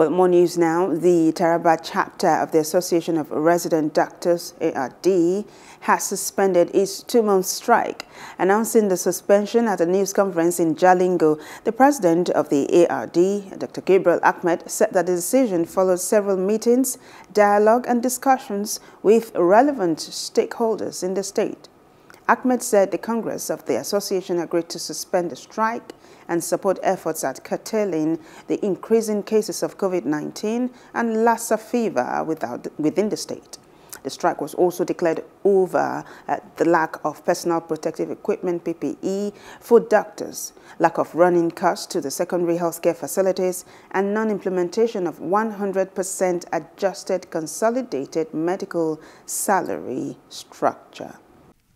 Well, more news now. The Taraba chapter of the Association of Resident Doctors, ARD, has suspended its 2-month strike. Announcing the suspension at a news conference in Jalingo, the president of the ARD, Dr. Gabriel Ahmed, said that the decision followed several meetings, dialogue and discussions with relevant stakeholders in the state. Ahmed said the Congress of the Association agreed to suspend the strike and support efforts at curtailing the increasing cases of COVID-19 and Lassa fever within the state. The strike was also declared over the lack of personal protective equipment, PPE, for doctors, lack of running costs to the secondary healthcare facilities, and non-implementation of 100% adjusted consolidated medical salary structure.